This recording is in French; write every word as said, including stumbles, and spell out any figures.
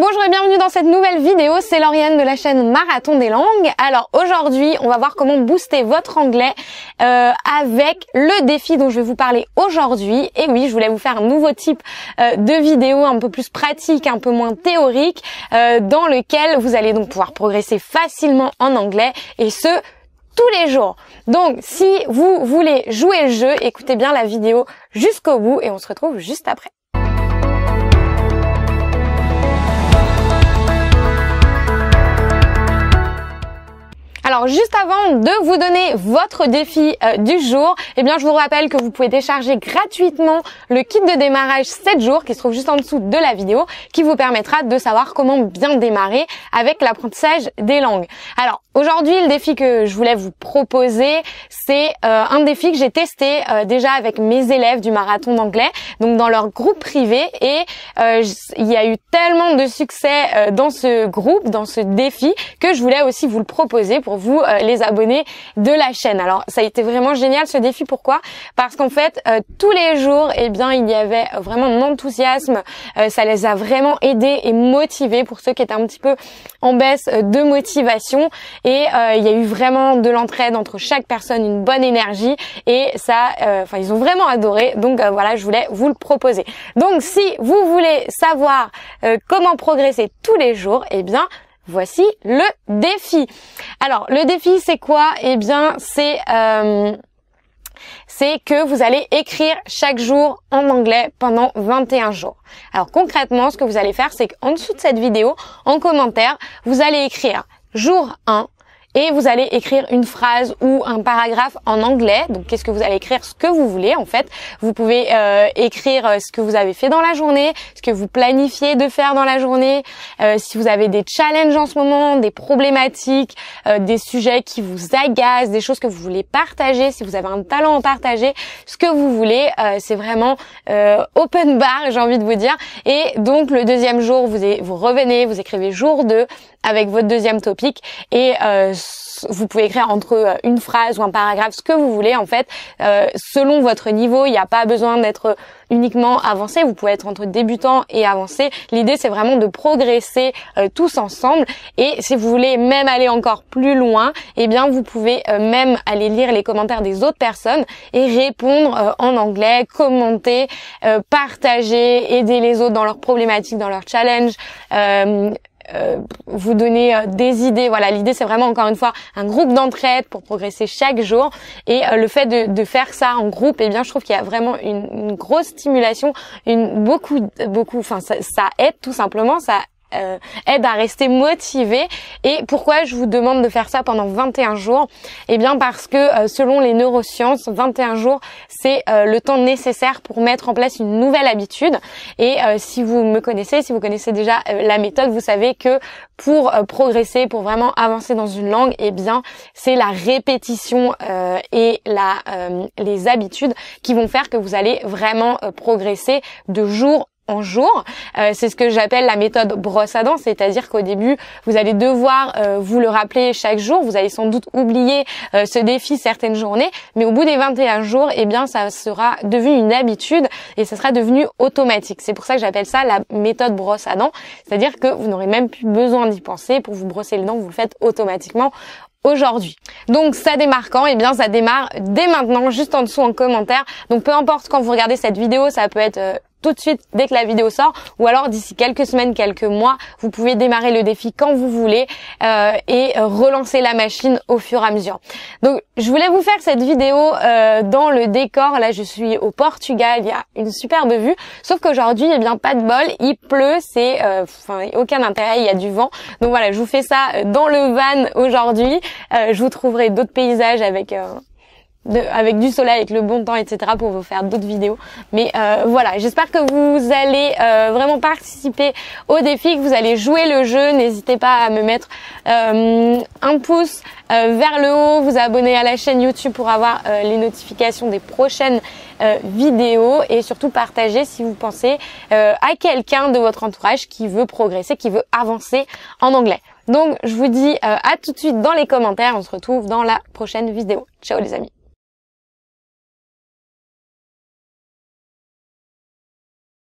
bonjour et bienvenue dans cette nouvelle vidéo, c'est Lauriane de la chaîne Marathon des Langues. Alors aujourd'hui, on va voir comment booster votre anglais euh, avec le défi dont je vais vous parler aujourd'hui. Et oui, je voulais vous faire un nouveau type euh, de vidéo un peu plus pratique, un peu moins théorique, euh, dans lequel vous allez donc pouvoir progresser facilement en anglais et ce, tous les jours. Donc si vous voulez jouer le jeu, écoutez bien la vidéo jusqu'au bout et on se retrouve juste après. Alors juste avant de vous donner votre défi euh, du jour, eh bien je vous rappelle que vous pouvez télécharger gratuitement le kit de démarrage sept jours qui se trouve juste en dessous de la vidéo, qui vous permettra de savoir comment bien démarrer avec l'apprentissage des langues. Alors aujourd'hui, le défi que je voulais vous proposer, c'est euh, un défi que j'ai testé euh, déjà avec mes élèves du marathon d'anglais, donc dans leur groupe privé, et euh, il y a eu tellement de succès euh, dans ce groupe, dans ce défi, que je voulais aussi vous le proposer pour vous euh, les abonnés de la chaîne. Alors ça a été vraiment génial ce défi. Pourquoi? Parce qu'en fait euh, tous les jours, eh bien il y avait vraiment de l'enthousiasme, euh, ça les a vraiment aidés et motivés pour ceux qui étaient un petit peu en baisse euh, de motivation, et euh, il y a eu vraiment de l'entraide entre chaque personne, une bonne énergie, et ça enfin euh, ils ont vraiment adoré. Donc euh, voilà, je voulais vous le proposer. Donc si vous voulez savoir euh, comment progresser tous les jours, eh bien voici le défi. Alors le défi, c'est quoi? Eh bien c'est euh, c'est que vous allez écrire chaque jour en anglais pendant vingt et un jours. Alors concrètement, ce que vous allez faire, c'est qu'en dessous de cette vidéo, en commentaire, vous allez écrire jour un. Et vous allez écrire une phrase ou un paragraphe en anglais. Donc, qu'est-ce que vous allez écrire? Ce que vous voulez, en fait. Vous pouvez euh, écrire ce que vous avez fait dans la journée, ce que vous planifiez de faire dans la journée, euh, si vous avez des challenges en ce moment, des problématiques, euh, des sujets qui vous agacent, des choses que vous voulez partager, si vous avez un talent en partager, ce que vous voulez. Euh, c'est vraiment euh, open bar, j'ai envie de vous dire. Et donc, le deuxième jour, vous, vous revenez, vous écrivez jour deux avec votre deuxième topic, et euh, vous pouvez écrire entre une phrase ou un paragraphe, ce que vous voulez en fait, euh, selon votre niveau. Il n'y a pas besoin d'être uniquement avancé, vous pouvez être entre débutant et avancé. L'idée, c'est vraiment de progresser euh, tous ensemble, et si vous voulez même aller encore plus loin, eh bien vous pouvez euh, même aller lire les commentaires des autres personnes et répondre euh, en anglais, commenter, euh, partager, aider les autres dans leurs problématiques, dans leurs challenges, euh, Euh, vous donner euh, des idées. Voilà, l'idée, c'est vraiment encore une fois un groupe d'entraide pour progresser chaque jour, et euh, le fait de, de faire ça en groupe, et eh bien je trouve qu'il y a vraiment une, une grosse stimulation, une beaucoup beaucoup enfin ça, ça aide tout simplement, ça Euh, aide à rester motivé. Et pourquoi je vous demande de faire ça pendant vingt et un jours? Eh bien parce que euh, selon les neurosciences, vingt et un jours, c'est euh, le temps nécessaire pour mettre en place une nouvelle habitude. Et euh, si vous me connaissez, si vous connaissez déjà euh, la méthode, vous savez que pour euh, progresser, pour vraiment avancer dans une langue, eh bien c'est la répétition euh, et la euh, les habitudes qui vont faire que vous allez vraiment euh, progresser de jour en jour. Euh, c'est ce que j'appelle la méthode brosse à dents, c'est-à-dire qu'au début, vous allez devoir euh, vous le rappeler chaque jour. Vous allez sans doute oublier euh, ce défi certaines journées, mais au bout des vingt et un jours, eh bien, ça sera devenu une habitude et ça sera devenu automatique. C'est pour ça que j'appelle ça la méthode brosse à dents, c'est-à-dire que vous n'aurez même plus besoin d'y penser. Pour vous brosser les dents, vous le faites automatiquement aujourd'hui. Donc ça démarre quand? Eh bien ça démarre dès maintenant, juste en dessous en commentaire. Donc peu importe quand vous regardez cette vidéo, ça peut être euh, tout de suite dès que la vidéo sort, ou alors d'ici quelques semaines, quelques mois, vous pouvez démarrer le défi quand vous voulez euh, et relancer la machine au fur et à mesure. Donc je voulais vous faire cette vidéo euh, dans le décor. Là je suis au Portugal, il y a une superbe vue, sauf qu'aujourd'hui, eh bien pas de bol, il pleut, c'est euh, enfin aucun intérêt, il y a du vent. Donc voilà, je vous fais ça dans le van aujourd'hui. Euh, je vous trouverai d'autres paysages avec euh, De, avec du soleil, avec le bon temps, et cetera pour vous faire d'autres vidéos. Mais euh, voilà, j'espère que vous allez euh, vraiment participer au défi, que vous allez jouer le jeu. N'hésitez pas à me mettre euh, un pouce euh, vers le haut, vous abonner à la chaîne YouTube pour avoir euh, les notifications des prochaines euh, vidéos, et surtout partager si vous pensez euh, à quelqu'un de votre entourage qui veut progresser, qui veut avancer en anglais. Donc je vous dis euh, à tout de suite dans les commentaires, on se retrouve dans la prochaine vidéo. Ciao les amis.